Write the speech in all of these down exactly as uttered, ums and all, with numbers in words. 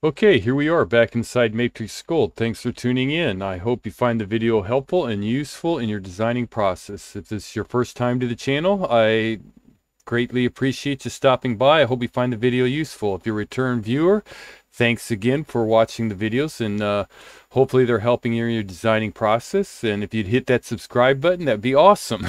Okay, here we are back inside Matrix Gold. Thanks for tuning in. I hope you find the video helpful and useful in your designing process. If this is your first time to the channel, I greatly appreciate you stopping by. I hope you find the video useful. If you're a return viewer, thanks again for watching the videos, and uh, hopefully they're helping you in your designing process. And if you'd hit that subscribe button, that'd be awesome.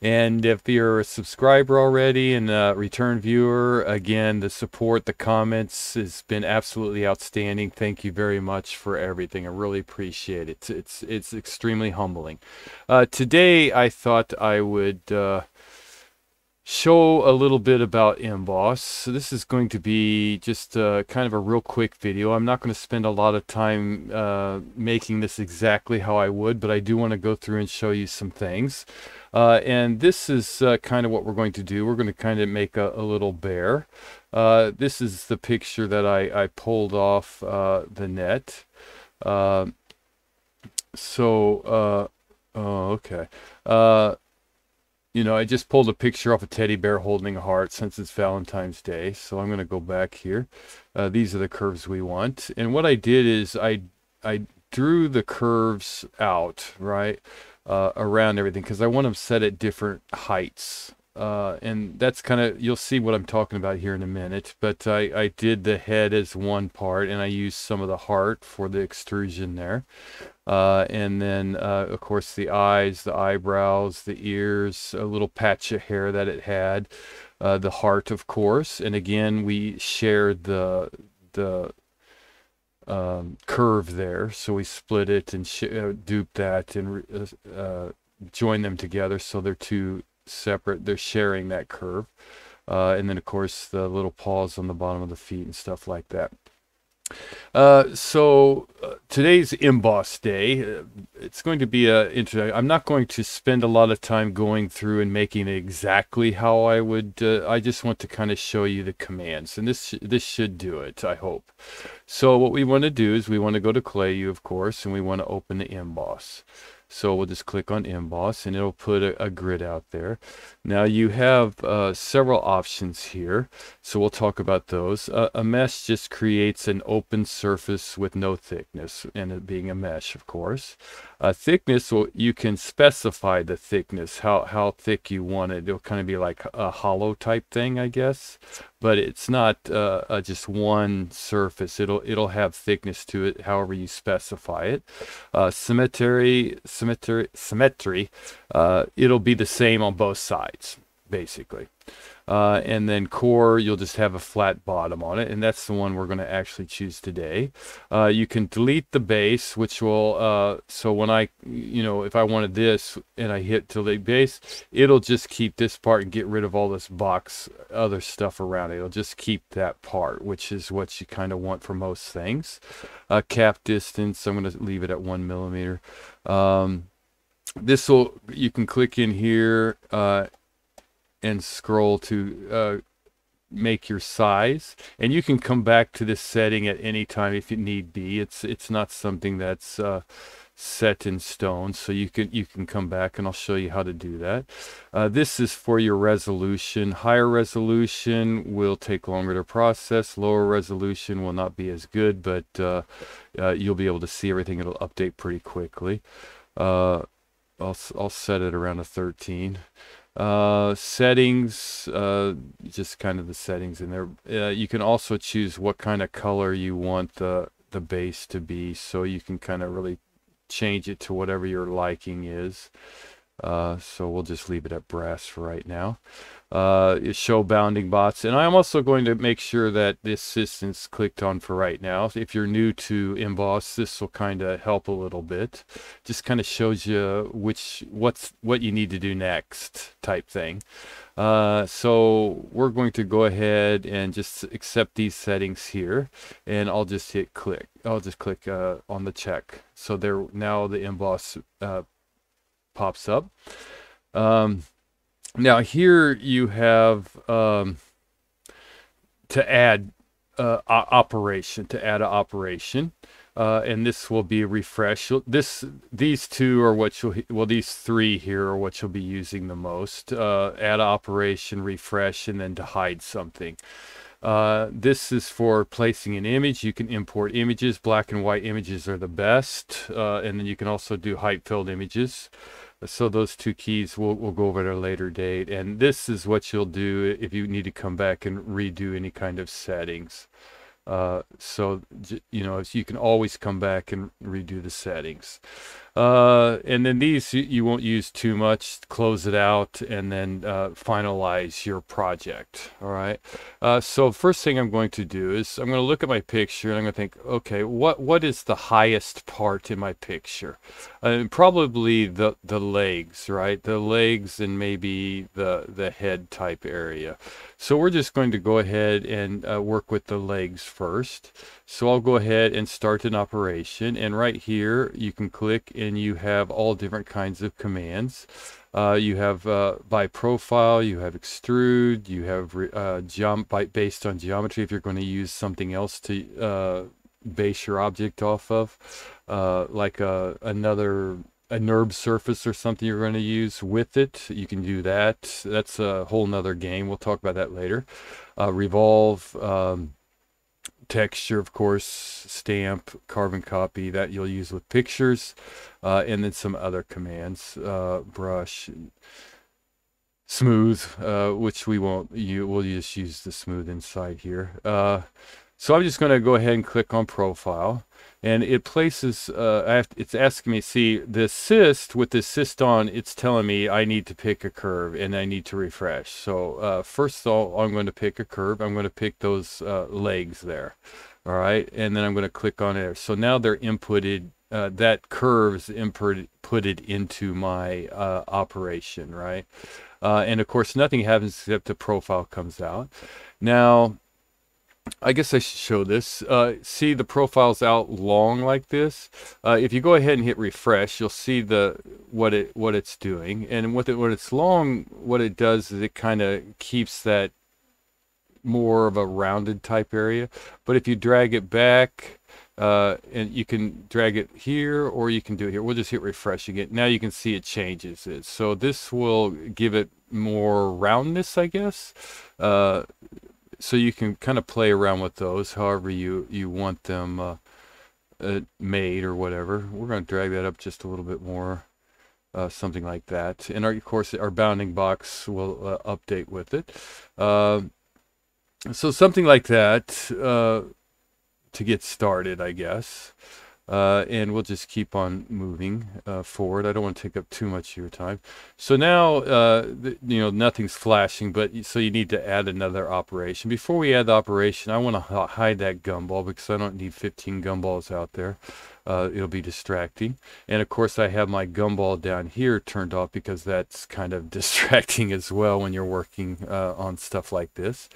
And if you're a subscriber already and a return viewer, again, the support, the comments has been absolutely outstanding. Thank you very much for everything. I really appreciate it. It's, it's, it's extremely humbling. Uh, today, I thought I would uh, show a little bit about Emboss. So this is going to be just uh, kind of a real quick video. I'm not going to spend a lot of time uh, making this exactly how I would, but I do want to go through and show you some things. Uh, and this is uh, kind of what we're going to do. We're going to kind of make a, a little bear. Uh, this is the picture that I, I pulled off uh, the net. Uh, so, uh, oh, okay. Uh, You know, I just pulled a picture off a teddy bear holding a heart since it's Valentine's Day. So I'm going to go back here. Uh, these are the curves we want. And what I did is I, I drew the curves out, right, uh, around everything, because I want them set at different heights. Uh, and that's kind of, you'll see what I'm talking about here in a minute. But I, I did the head as one part, and I used some of the heart for the extrusion there. Uh, and then, uh, of course, the eyes, the eyebrows, the ears, a little patch of hair that it had, uh, the heart, of course. And again, we shared the the um, curve there, so we split it and sh uh, duped that and uh, joined them together, so they're two separate. They're sharing that curve, uh, and then of course the little paws on the bottom of the feet and stuff like that. Uh, so uh, today's Emboss Day. Uh, it's going to be a interesting. I'm not going to spend a lot of time going through and making it exactly how I would. Uh, I just want to kind of show you the commands, and this sh this should do it, I hope. So what we want to do is we want to go to Clayoo, of course, and we want to open the Emboss. So we'll just click on Emboss, and it'll put a, a grid out there. Now you have uh, several options here, so we'll talk about those. Uh, a mesh just creates an open surface with no thickness, and it being a mesh, of course. Uh, thickness, well, you can specify the thickness, how, how thick you want it. It'll kind of be like a hollow type thing, I guess. But it's not uh, uh, just one surface. It'll it'll have thickness to it, however you specify it. Uh, symmetry, symmetry, symmetry. Uh, it'll be the same on both sides, basically. Uh, and then core, you'll just have a flat bottom on it, and that's the one we're going to actually choose today. Uh, you can delete the base, which will, uh, so when I, you know, if I wanted this and I hit delete base, it'll just keep this part and get rid of all this box, other stuff around it. It'll just keep that part, which is what you kind of want for most things. Uh, cap distance, I'm going to leave it at one millimeter. Um, this will, you can click in here, uh, and scroll to uh, make your size, and you can come back to this setting at any time if you need be. It's it's not something that's uh, set in stone, so you can you can come back, and I'll show you how to do that. Uh, this is for your resolution. Higher resolution will take longer to process. Lower resolution will not be as good, but uh, uh, you'll be able to see everything. It'll update pretty quickly. Uh, I'll I'll set it around a thirteen. Uh, settings, uh, just kind of the settings in there. Uh, you can also choose what kind of color you want the, the base to be, so you can kind of really change it to whatever your liking is. Uh, so we'll just leave it at brass for right now. Uh, show bounding bots, and I'm also going to make sure that this is clicked on for right now. If you're new to Emboss, this will kind of help a little bit. Just kind of shows you which what's what you need to do next type thing. Uh, so we're going to go ahead and just accept these settings here, and I'll just hit click. I'll just click uh, on the check. So there now the Emboss Uh, pops up. Um, now here you have um, to add uh, operation, to add an operation, uh, and this will be a refresh. This, these two are what you'll, well, these three here are what you'll be using the most. Uh, add operation, refresh, and then to hide something. Uh, this is for placing an image. You can import images. Black and white images are the best. Uh, and then you can also do height-filled images. So those two keys we'll, we'll go over at a later date. And this is what you'll do if you need to come back and redo any kind of settings. Uh, so, you know, you can always come back and redo the settings. Uh, and then these you won't use too much. Close it out and then uh, finalize your project. All right. Uh, so first thing I'm going to do is I'm going to look at my picture and I'm going to think, okay, what what is the highest part in my picture? And probably the the legs, right? The legs and maybe the the head type area. So we're just going to go ahead and uh, work with the legs first. So I'll go ahead and start an operation, and right here you can click and you have all different kinds of commands. Uh, you have uh, by profile, you have extrude, you have uh, jump by, based on geometry if you're going to use something else to uh, base your object off of, uh, like a, another a NURB surface or something you're going to use with it. You can do that. That's a whole nother game. We'll talk about that later. Uh, revolve, um, texture, of course, stamp, carbon copy, that you'll use with pictures, uh, and then some other commands, uh, brush, smooth, uh, which we won't, you will just use the smooth inside here. Uh, so I'm just going to go ahead and click on profile. And it places, uh, I have to, it's asking me, see, the cyst, with the cyst on, it's telling me I need to pick a curve and I need to refresh. So uh, first of all, I'm going to pick a curve. I'm going to pick those uh, legs there. All right. And then I'm going to click on it. So now they're inputted, uh, that curve's inputted into my uh, operation, right? Uh, and of course, nothing happens except the profile comes out. Now, I guess I should show this. Uh, see the profile's out long like this. Uh, if you go ahead and hit refresh, you'll see the what it what it's doing. And with it, when it's long, what it does is it kind of keeps that more of a rounded type area. But if you drag it back, uh, and you can drag it here, or you can do it here. We'll just hit refreshing it. Now you can see it changes it. So this will give it more roundness, I guess. Uh, So you can kind of play around with those however you, you want them uh, uh, made or whatever. We're going to drag that up just a little bit more, uh, something like that. And our, of course, our bounding box will uh, update with it. Uh, so something like that uh, to get started, I guess. Uh, and we'll just keep on moving uh, forward. I don't want to take up too much of your time. So now, uh, you know, nothing's flashing, but so you need to add another operation. Before we add the operation, I want to hide that gumball because I don't need fifteen gumballs out there. Uh, it'll be distracting. And of course, I have my gumball down here turned off because that's kind of distracting as well when you're working uh, on stuff like this.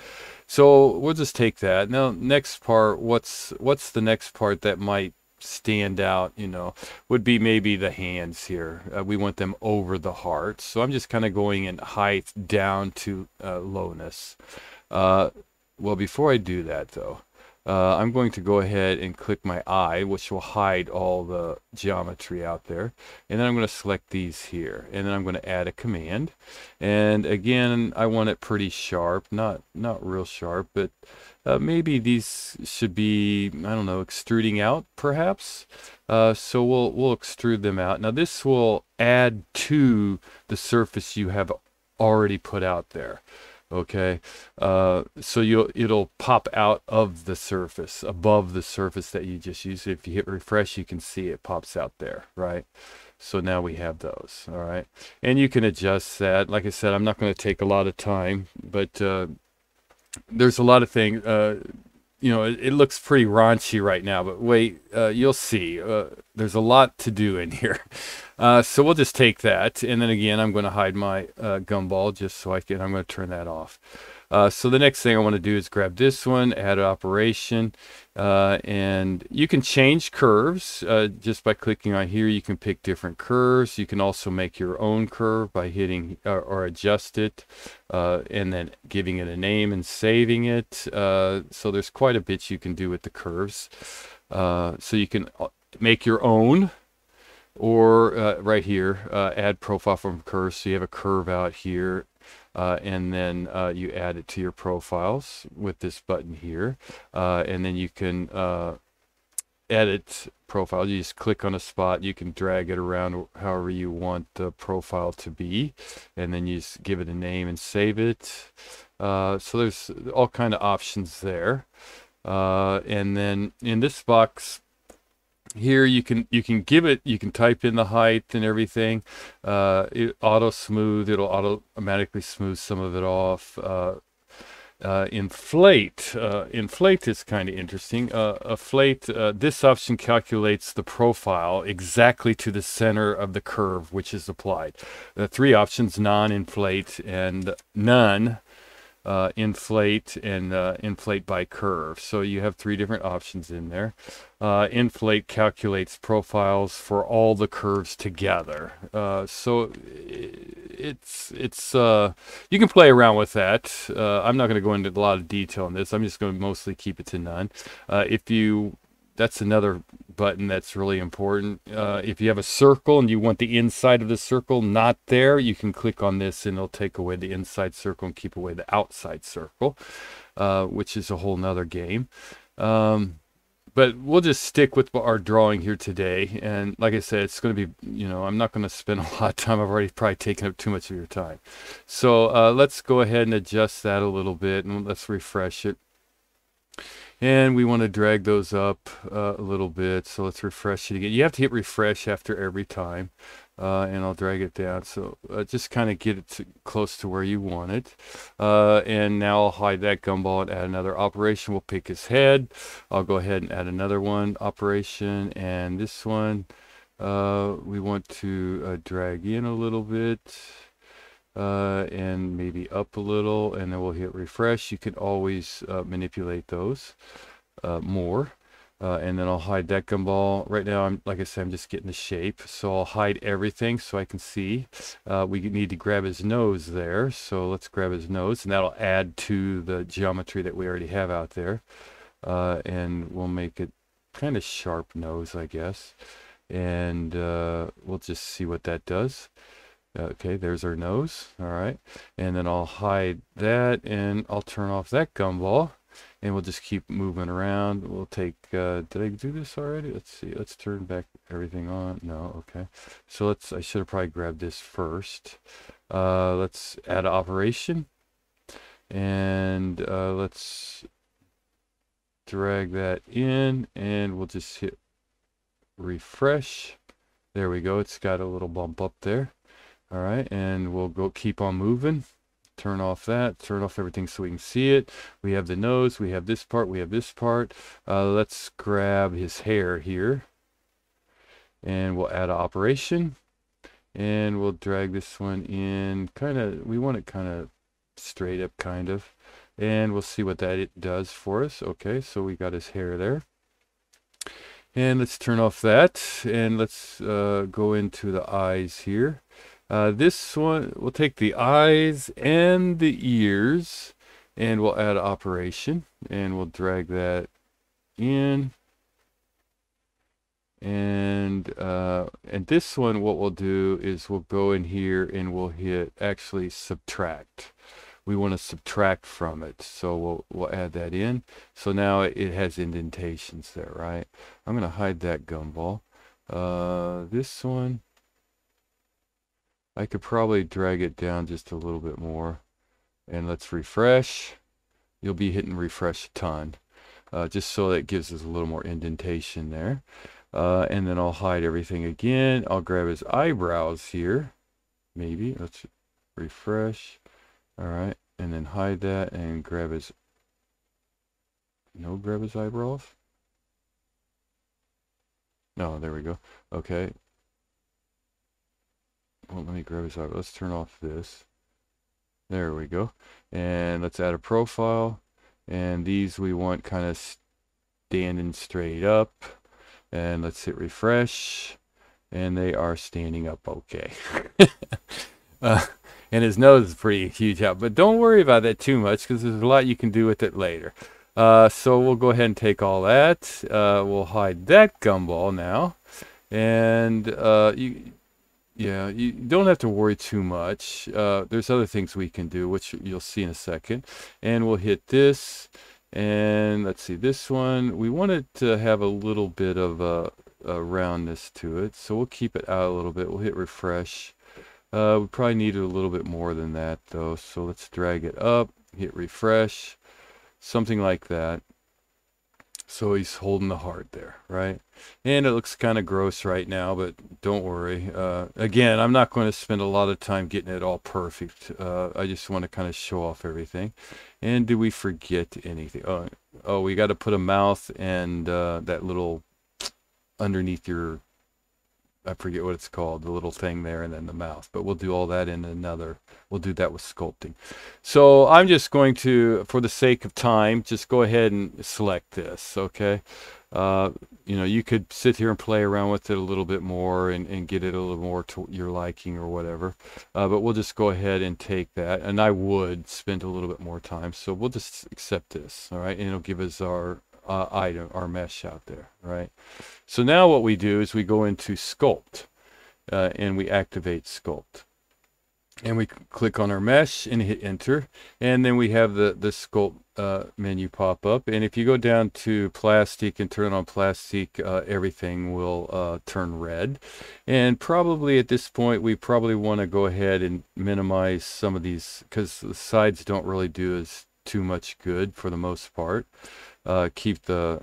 So we'll just take that. Now, next part, what's, what's the next part that might stand out, you know, would be maybe the hands here. Uh, we want them over the heart. So I'm just kind of going in height down to uh, lowness. Uh, well, before I do that, though, uh, I'm going to go ahead and click my eye, which will hide all the geometry out there. And then I'm going to select these here. And then I'm going to add a command. And again, I want it pretty sharp, not, not real sharp, but Uh, maybe these should be, I don't know, extruding out perhaps. Uh, so we'll, we'll extrude them out. Now this will add to the surface you have already put out there. Okay, uh, so you'll, it'll pop out of the surface, above the surface that you just used. If you hit refresh, you can see it pops out there, right? So now we have those, all right? And you can adjust that. Like I said, I'm not going to take a lot of time, but uh, there's a lot of things, uh, you know, it, it looks pretty raunchy right now, but wait, uh, you'll see. Uh, there's a lot to do in here. Uh, so we'll just take that. And then again, I'm going to hide my uh, gumball just so I can, I'm going to turn that off. Uh, so the next thing I want to do is grab this one, add an operation, uh, and you can change curves uh, just by clicking on here. You can pick different curves. You can also make your own curve by hitting or, or adjust it, uh, and then giving it a name and saving it. Uh, so there's quite a bit you can do with the curves. Uh, so you can make your own. Or uh, right here, uh, add profile from curve. So you have a curve out here. uh, and then uh, you add it to your profiles with this button here, uh, and then you can uh, edit profile. You just click on a spot, you can drag it around however you want the profile to be, and then you just give it a name and save it. Uh, so there's all kind of options there, uh, and then in this box here you can you can give it you can type in the height and everything. Uh, it auto smooth, it'll automatically smooth some of it off. uh, Uh, inflate. Uh, inflate is kind of interesting. Uh, inflate, uh, this option calculates the profile exactly to the center of the curve which is applied. The three options, non-inflate and none, uh, inflate, and uh, inflate by curve. So you have three different options in there. Uh, inflate calculates profiles for all the curves together. Uh, so it's it's uh, you can play around with that. Uh, I'm not going to go into a lot of detail on this. I'm just going to mostly keep it to none. Uh, if you that's another button that's really important. Uh, if you have a circle and you want the inside of the circle not there, you can click on this and it'll take away the inside circle and keep away the outside circle, uh, which is a whole nother game. Um, But we'll just stick with our drawing here today. And like I said, it's going to be, you know, I'm not going to spend a lot of time. I've already probably taken up too much of your time. So uh, let's go ahead and adjust that a little bit, and let's refresh it. And we want to drag those up uh, a little bit. So let's refresh it again. You have to hit refresh after every time. Uh, and I'll drag it down. So uh, just kind of get it to close to where you want it. Uh, and now I'll hide that gumball and add another operation. We'll pick his head. I'll go ahead and add another one, operation. And this one, uh, we want to uh, drag in a little bit. Uh, and maybe up a little, and then we'll hit refresh. You can always uh, manipulate those uh, more. Uh, and then I'll hide that gumball. Right now, I'm like I said, I'm just getting the shape. So I'll hide everything so I can see. Uh, we need to grab his nose there. So let's grab his nose, and that'll add to the geometry that we already have out there. Uh, and we'll make it kind of sharp nose, I guess. And uh, we'll just see what that does. Okay, there's our nose. All right. And then I'll hide that, and I'll turn off that gumball. And we'll just keep moving around. We'll take, uh, did I do this already? Let's see, let's turn back everything on. No, okay. So let's, I should have probably grabbed this first. Uh, let's add an operation. And uh, let's drag that in, and we'll just hit refresh. There we go. It's got a little bump up there. All right, and we'll go keep on moving. Turn off that, turn off everything so we can see it. We have the nose, we have this part, we have this part. Uh, let's grab his hair here, and we'll add an operation, and we'll drag this one in kind of, we want it kind of straight up kind of, and we'll see what that it does for us. Okay, so we got his hair there. And let's turn off that, and let's uh, go into the eyes here. Uh, this one, we'll take the eyes and the ears, and we'll add an operation, and we'll drag that in. And uh, and this one, what we'll do is we'll go in here and we'll hit actually subtract. We want to subtract from it, so we'll, we'll add that in. So now it has indentations there, right? I'm going to hide that gumball. Uh, this one, I could probably drag it down just a little bit more, and let's refresh. You'll be hitting refresh a ton, uh, just so that it gives us a little more indentation there. Uh, and then I'll hide everything again. I'll grab his eyebrows here, maybe. Let's refresh. All right, and then hide that and grab his, no, grab his eyebrows. No, there we go. Okay. Well, let me grab this out. Let's turn off this. There we go. And let's add a profile. And these we want kind of standing straight up. And let's hit refresh. And they are standing up okay. uh, and his nose is pretty huge out. But don't worry about that too much, because there's a lot you can do with it later. Uh, so we'll go ahead and take all that. Uh, we'll hide that gumball now. And uh, you... Yeah, you don't have to worry too much. Uh, there's other things we can do, which you'll see in a second. And we'll hit this. And let's see, this one, we want it to have a little bit of a, a roundness to it. So we'll keep it out a little bit. We'll hit refresh. Uh, we probably need it a little bit more than that, though. So let's drag it up, hit refresh, something like that. So he's holding the heart there, right? And it looks kind of gross right now, but don't worry. Uh, again, I'm not going to spend a lot of time getting it all perfect. Uh, I just want to kind of show off everything. And do we forget anything? Oh, oh we got to put a mouth and uh, that little underneath your, I forget what it's called, the little thing there, and then the mouth. But we'll do all that in another. We'll do that with sculpting. So I'm just going to, for the sake of time, just go ahead and select this, okay? Uh, you know, you could sit here and play around with it a little bit more and, and get it a little more to your liking or whatever. Uh, but we'll just go ahead and take that. And I would spend a little bit more time. So we'll just accept this, all right? And it'll give us our Uh, item, our mesh out there, right? So now what we do is we go into Sculpt uh, and we activate Sculpt. And we click on our mesh and hit enter. And then we have the, the Sculpt uh, menu pop up. And if you go down to Plastic and turn on Plastic, uh, everything will uh, turn red. And probably at this point, we probably want to go ahead and minimize some of these because the sides don't really do as too much good for the most part. Uh, keep the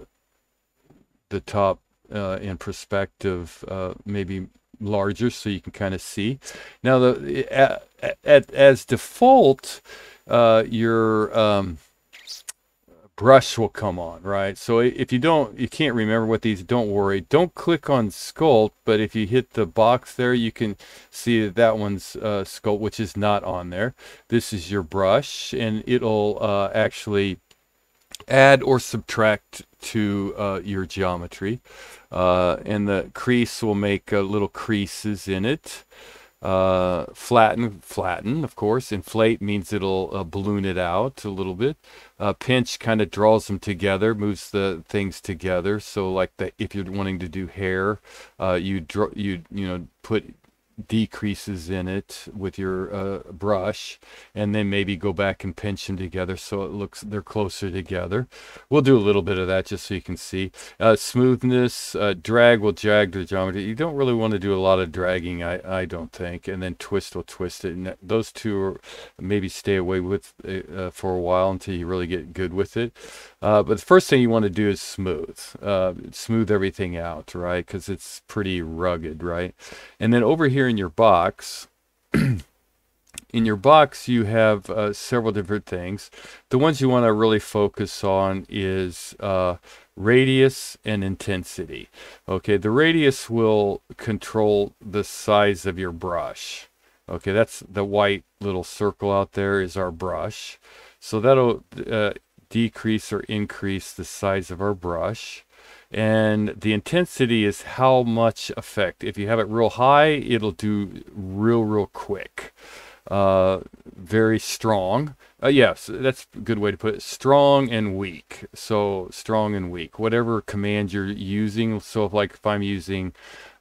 the top uh, in perspective, uh, maybe larger, so you can kind of see. Now, the at, at, as default, uh, your um, brush will come on, right? So if you don't, you can't remember what these. Don't worry. Don't click on Sculpt, but if you hit the box there, you can see that that one's uh, Sculpt, which is not on there. This is your brush, and it'll uh, actually add or subtract to uh, your geometry, uh, and the crease will make uh, little creases in it. Uh, flatten, flatten, of course. Inflate means it'll uh, balloon it out a little bit. Uh, pinch kind of draws them together, moves the things together. So, like the, if you're wanting to do hair, uh, you draw, you you know, put decreases in it with your uh, brush, and then maybe go back and pinch them together so it looks they're closer together. We'll do a little bit of that just so you can see. Uh, smoothness, uh, drag will drag the geometry. You don't really want to do a lot of dragging, I, I don't think. And then twist will twist it. And those two are, maybe stay away with uh, for a while until you really get good with it. Uh, but the first thing you want to do is smooth. Uh, smooth everything out, right? Because it's pretty rugged, right? And then over here in your box in your box you have uh, several different things. The ones you want to really focus on is uh, radius and intensity. Okay, the radius will control the size of your brush. Okay, that's the white little circle out there is our brush, so that'll uh, decrease or increase the size of our brush. And the intensity is how much effect. If you have it real high, it'll do real, real quick. Uh, very strong. Uh, yes, that's a good way to put it. Strong and weak. So strong and weak. Whatever command you're using. So if, like if I'm using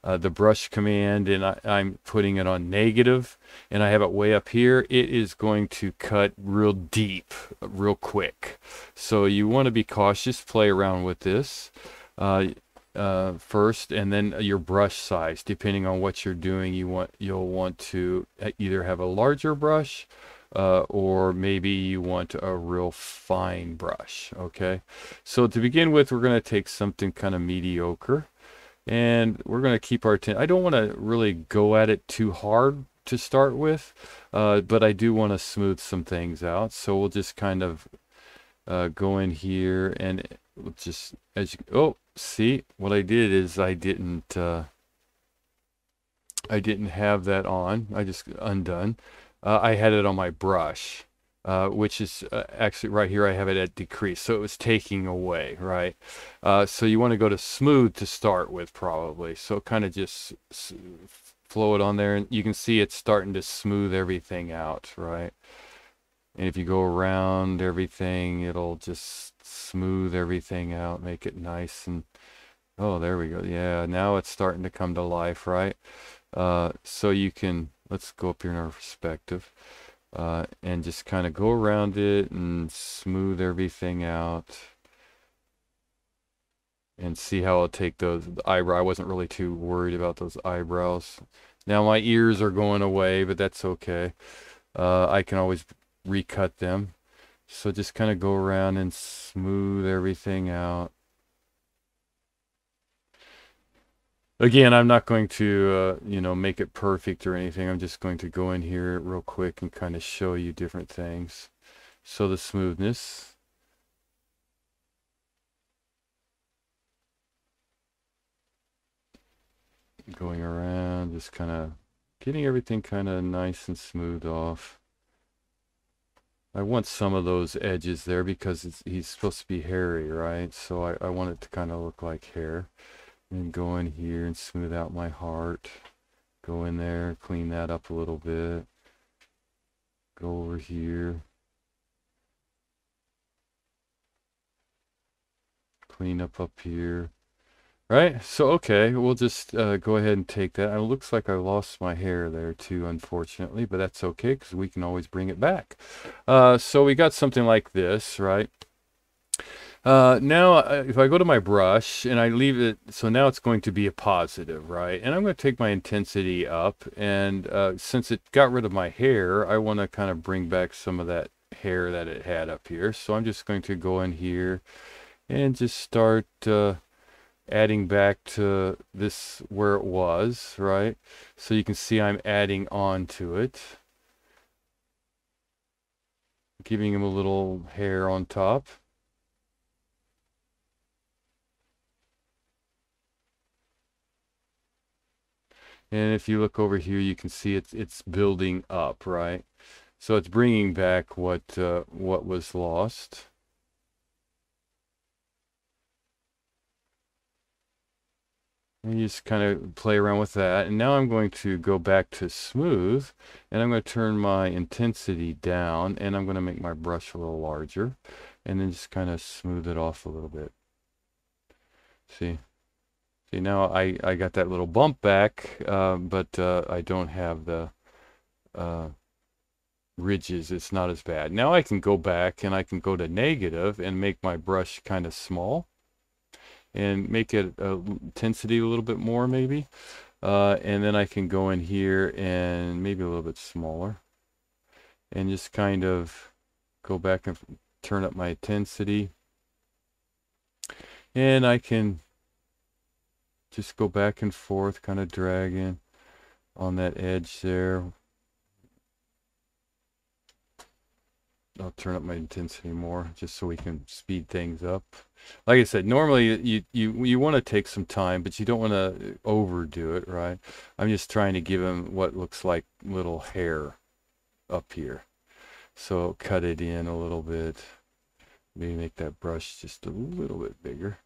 uh, the brush command and I, I'm putting it on negative and I have it way up here, it is going to cut real deep, real quick. So you want to be cautious. Play around with this. Uh, uh, first, and then your brush size. Depending on what you're doing, you want you'll want to either have a larger brush, uh, or maybe you want a real fine brush. Okay, so to begin with, we're going to take something kind of mediocre, and we're going to keep our. I don't want to really go at it too hard to start with, uh, but I do want to smooth some things out. So we'll just kind of uh, go in here and. Just as you oh see what I did is I didn't uh, I didn't have that on. I just undone. Uh, I had it on my brush, uh, which is uh, actually right here. I have it at decrease, so it was taking away, right? Uh, so you want to go to smooth to start with, probably. So kind of just flow it on there, and you can see it's starting to smooth everything out, right? And if you go around everything, it'll just smooth everything out, make it nice. And oh, there we go. Yeah, now it's starting to come to life, right? Uh, so you can, let's go up here in our perspective, uh, and just kind of go around it and smooth everything out and see how I'll take those eyebrows. I wasn't really too worried about those eyebrows. Now my ears are going away, but that's okay. Uh, I can always recut them. So just kind of go around and smooth everything out. Again, I'm not going to, uh, you know, make it perfect or anything. I'm just going to go in here real quick and kind of show you different things. So the smoothness. Going around, just kind of getting everything kind of nice and smooth off. I want some of those edges there because it's, he's supposed to be hairy, right? So I, I want it to kind of look like hair. And go in here and smooth out my heart. Go in there, clean that up a little bit. Go over here. Clean up up here. Right, so okay, we'll just uh, go ahead and take that. It looks like I lost my hair there too, unfortunately, but that's okay because we can always bring it back. Uh, so we got something like this, right? Uh, now, if I go to my brush and I leave it, so now it's going to be a positive, right? And I'm going to take my intensity up, and uh, since it got rid of my hair, I want to kind of bring back some of that hair that it had up here. So I'm just going to go in here and just start uh, adding back to this where it was, right? So you can see I'm adding on to it. Giving him a little hair on top. And if you look over here, you can see it's it's building up, right? So it's bringing back what uh, what was lost. And you just kind of play around with that. And now I'm going to go back to smooth, and I'm going to turn my intensity down, and I'm going to make my brush a little larger, and then just kind of smooth it off a little bit. See? See, now I, I got that little bump back, uh, but uh, I don't have the uh, ridges. It's not as bad. Now I can go back and I can go to negative and make my brush kind of small and make it uh, intensity a little bit more maybe. Uh, and then I can go in here and maybe a little bit smaller and just kind of go back and turn up my intensity. And I can just go back and forth, kind of dragging on that edge there. I'll turn up my intensity more just so we can speed things up. Like I said, normally you you, you want to take some time, but you don't want to overdo it, right? I'm just trying to give him what looks like little hair up here. So cut it in a little bit. Maybe make that brush just a little bit bigger.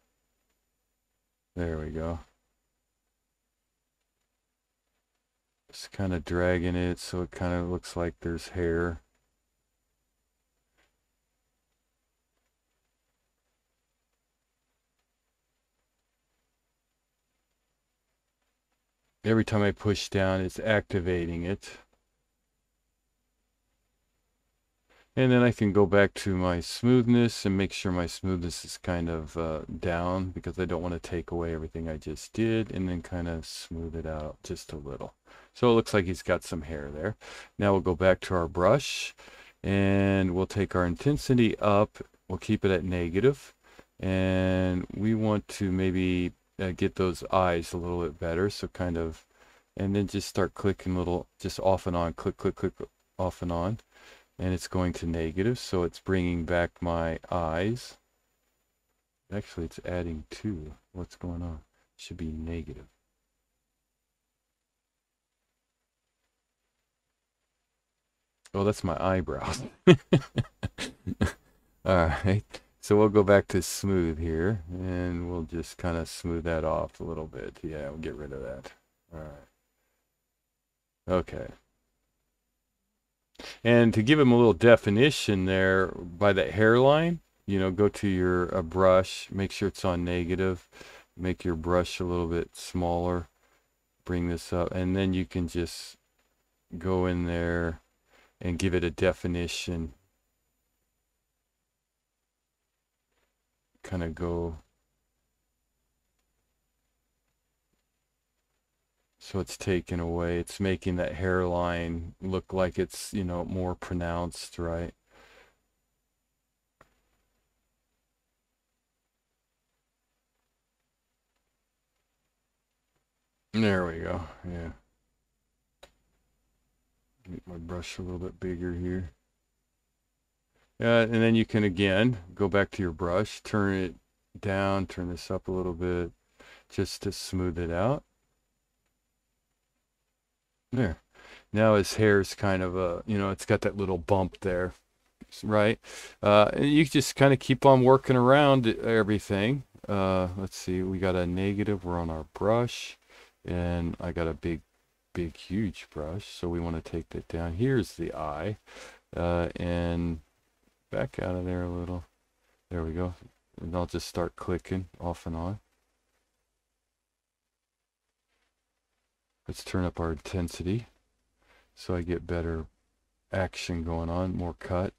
There we go. Just kind of dragging it so it kind of looks like there's hair. Every time I push down, it's activating it. And then I can go back to my smoothness and make sure my smoothness is kind of uh, down because I don't want to take away everything I just did, and then kind of smooth it out just a little. So it looks like he's got some hair there. Now we'll go back to our brush and we'll take our intensity up. We'll keep it at negative, and we want to maybe uh, get those eyes a little bit better. So kind of, and then just start clicking little, just off and on, click, click, click, off and on. And it's going to negative, so it's bringing back my eyes. Actually, it's adding two. What's going on? It should be negative. Oh, that's my eyebrows. All right. So we'll go back to smooth here, and we'll just kind of smooth that off a little bit. Yeah, we'll get rid of that. All right. Okay. And to give him a little definition there by that hairline, you know, go to your uh, brush, make sure it's on negative, make your brush a little bit smaller, bring this up, and then you can just go in there and give it a definition. Kind of go, so it's taken away, it's making that hairline look like it's, you know, more pronounced, right? There we go. Yeah, make my brush a little bit bigger here. Uh, and then you can again go back to your brush, turn it down, turn this up a little bit just to smooth it out. There. Now his hair's kind of a, you know, it's got that little bump there, right? Uh, and you just kind of keep on working around everything. Uh, let's see, we got a negative, we're on our brush, and I got a big, big, huge brush. So we want to take that down. Here's the eye. Uh, and back out of there a little. There we go. And I'll just start clicking off and on. Let's turn up our intensity so I get better action going on, more cut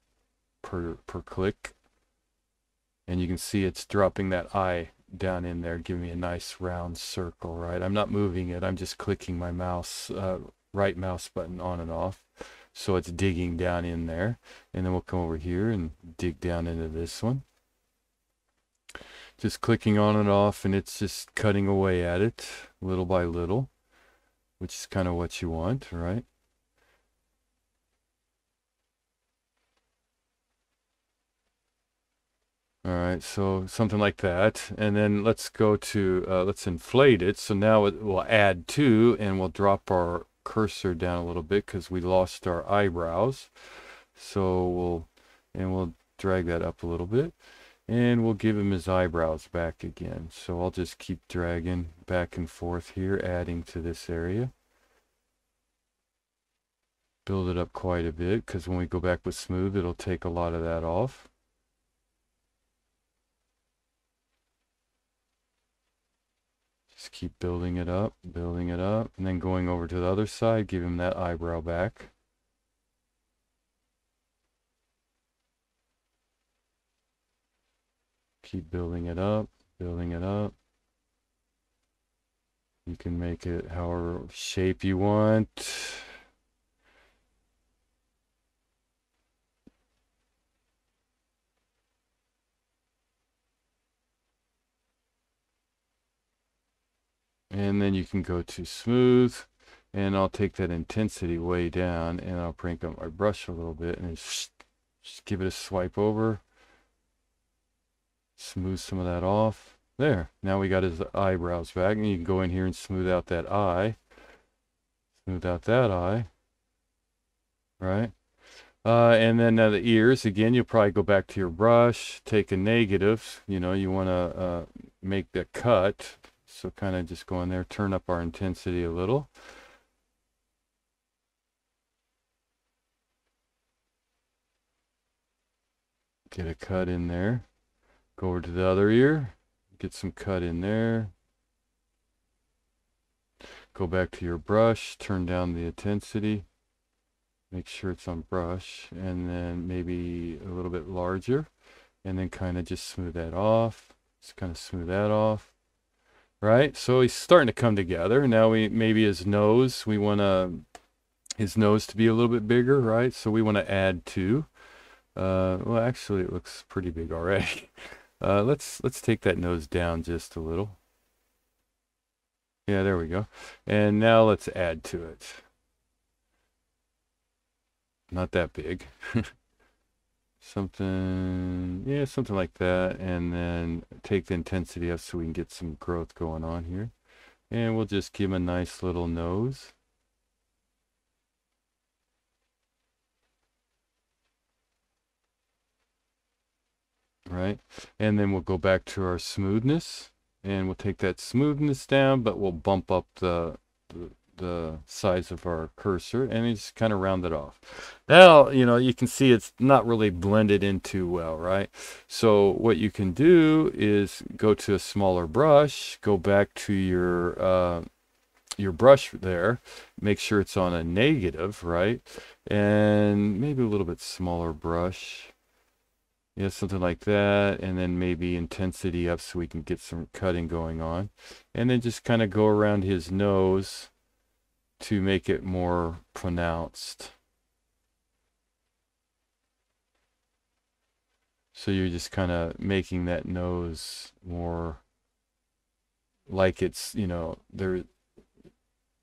per per click. And you can see it's dropping that eye down in there, giving me a nice round circle, right? I'm not moving it, I'm just clicking my mouse, uh, right mouse button on and off. So it's digging down in there, and then we'll come over here and dig down into this one. Just clicking on and off, and it's just cutting away at it little by little, which is kind of what you want, right? All right, so something like that. And then let's go to, uh, let's inflate it. So now it will add to, and we'll drop our cursor down a little bit because we lost our eyebrows. So we'll, and we'll drag that up a little bit, and we'll give him his eyebrows back again. So I'll just keep dragging back and forth here, adding to this area. Build it up quite a bit because when we go back with smooth, it'll take a lot of that off. Just keep building it up, building it up, and then going over to the other side, give him that eyebrow back. Keep building it up, building it up. You can make it however shape you want. And then you can go to smooth, and I'll take that intensity way down, and I'll crank up my brush a little bit and just, just give it a swipe over. Smooth some of that off. There, now we got his eyebrows back, and you can go in here and smooth out that eye. Smooth out that eye, right? Uh, and then now the ears, again, you'll probably go back to your brush, take a negative, you know, you want to uh, make the cut. So kind of just go in there, turn up our intensity a little. Get a cut in there. Go over to the other ear. Get some cut in there. Go back to your brush. Turn down the intensity. Make sure it's on brush. And then maybe a little bit larger. And then kind of just smooth that off. Just kind of smooth that off. Right, so he's starting to come together. Now we maybe his nose, we want to his nose to be a little bit bigger, right? So we want to add to. Uh, well, actually, it looks pretty big already. Uh, let's let's take that nose down just a little. Yeah, there we go. And now let's add to it. Not that big. Something, yeah, something like that, and then take the intensity up so we can get some growth going on here. And we'll just give him a nice little nose. Right, and then we'll go back to our smoothness, and we'll take that smoothness down, but we'll bump up the, the the size of our cursor, and it's kind of rounded off. Now, you know, you can see it's not really blended in too well, right? So what you can do is go to a smaller brush, go back to your uh, your brush there. Make sure it's on a negative, right? And maybe a little bit smaller brush. Yeah, something like that. And then maybe intensity up so we can get some cutting going on. And then just kind of go around his nose to make it more pronounced. So you're just kind of making that nose more like it's, you know, there,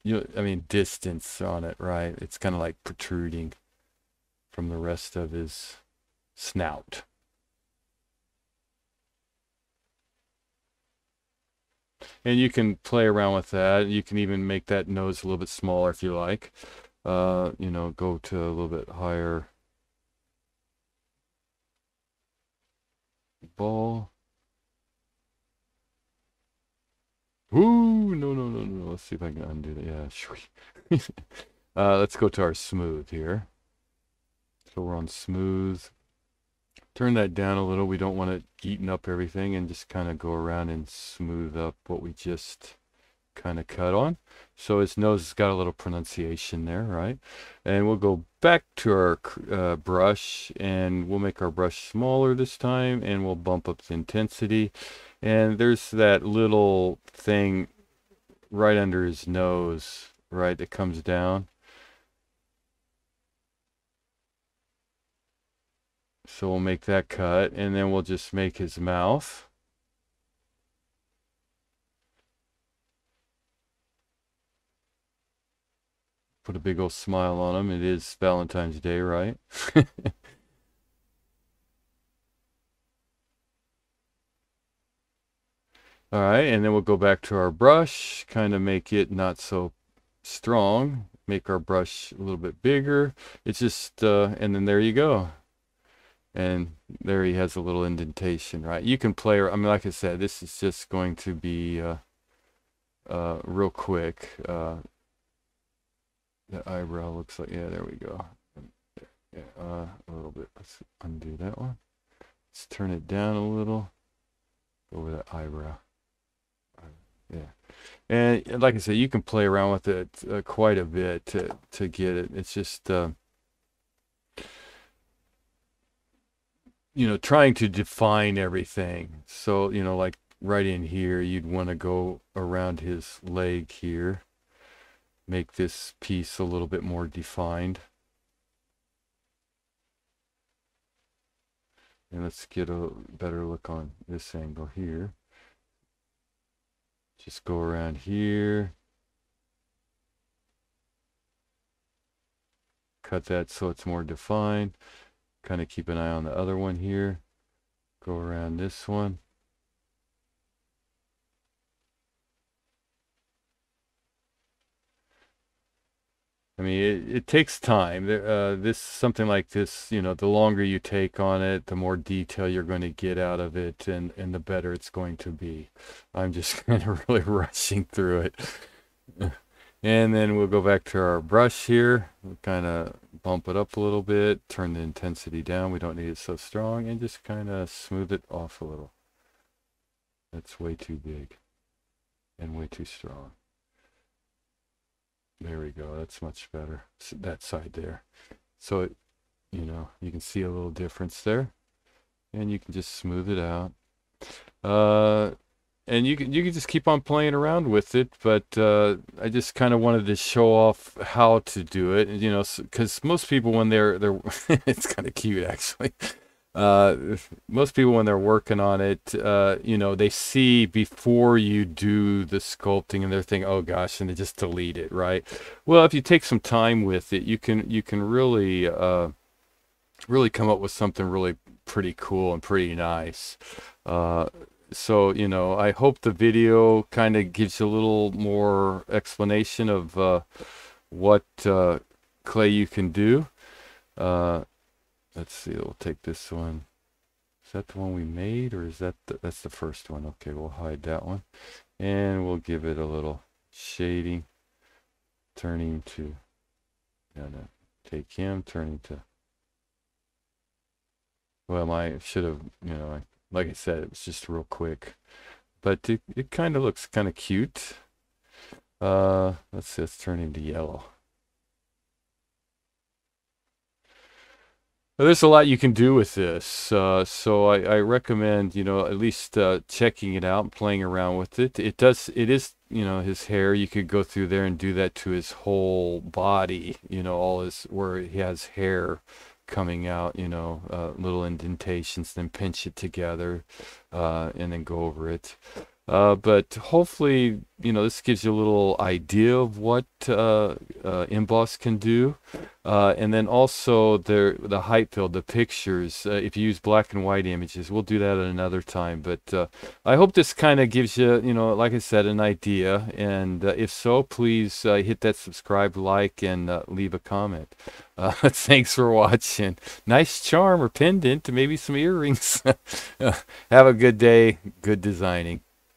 you know, I mean, distance on it, right? It's kind of like protruding from the rest of his snout. And you can play around with that. You can even make that nose a little bit smaller if you like. Uh, you know, go to a little bit higher ball. Ooh, no, no, no, no. Let's see if I can undo that. Yeah, sure. uh, let's go to our smooth here. So we're on smooth. Turn that down a little. We don't want it eating up everything, and just kind of go around and smooth up what we just kind of cut on. So his nose has got a little pronunciation there, right? And we'll go back to our uh, brush, and we'll make our brush smaller this time, and we'll bump up the intensity. And there's that little thing right under his nose, right, that comes down. So we'll make that cut, and then we'll just make his mouth. Put a big old smile on him. It is Valentine's Day, right? All right, and then we'll go back to our brush, kind of make it not so strong. Make our brush a little bit bigger. It's just, uh, and then there you go. And there he has a little indentation, right? You can play, I mean, like I said, this is just going to be uh, uh, real quick. Uh, the eyebrow looks like, yeah, there we go. Yeah, uh, a little bit, let's undo that one. Let's turn it down a little. Go with that eyebrow. Yeah. And like I said, you can play around with it uh, quite a bit to, to get it. It's just... Uh, you know, trying to define everything. So, you know, like right in here, you'd want to go around his leg here, make this piece a little bit more defined. And let's get a better look on this angle here. Just go around here. Cut that so it's more defined. Kind of keep an eye on the other one here. Go around this one. I mean, it, it takes time. Uh, this something like this, you know, the longer you take on it, the more detail you're going to get out of it, and and the better it's going to be. I'm just kind of really rushing through it. And then we'll go back to our brush here. We'll kind of bump it up a little bit, turn the intensity down. We don't need it so strong, and just kind of smooth it off a little. That's way too big and way too strong. There we go. That's much better. That side there. So, it, you know, you can see a little difference there, and you can just smooth it out. Uh... And you can, you can just keep on playing around with it, but uh, I just kind of wanted to show off how to do it, you know, because most people when they're, they're it's kind of cute actually, uh, most people when they're working on it, uh, you know, they see before you do the sculpting and they're thinking, oh gosh, and they just delete it, right? Well, if you take some time with it, you can, you can really, uh, really come up with something really pretty cool and pretty nice. Uh, So, you know, I hope the video kind of gives you a little more explanation of uh, what uh, clay you can do. Uh, let's see, we'll take this one. Is that the one we made, or is that the, that's the first one? Okay, we'll hide that one. And we'll give it a little shading. Turning to, no, no, take him, turning to, well, I should have, you know, I, like I said, it was just real quick, but it, it kind of looks kind of cute. Uh, let's see, let's turn him to yellow. Now, there's a lot you can do with this, uh, so I, I recommend, you know, at least uh, checking it out and playing around with it. It does, it is, you know, his hair. You could go through there and do that to his whole body, you know, all his, where he has hair coming out, you know, uh, little indentations, then pinch it together, uh, and then go over it. Uh, but hopefully, you know, this gives you a little idea of what uh, uh, Emboss can do. Uh, and then also the, the height fill, the pictures, uh, if you use black and white images, we'll do that at another time. But uh, I hope this kind of gives you, you know, like I said, an idea. And uh, if so, please uh, hit that subscribe, like, and uh, leave a comment. Uh, thanks for watching. Nice charm or pendant, maybe some earrings. Have a good day. Good designing.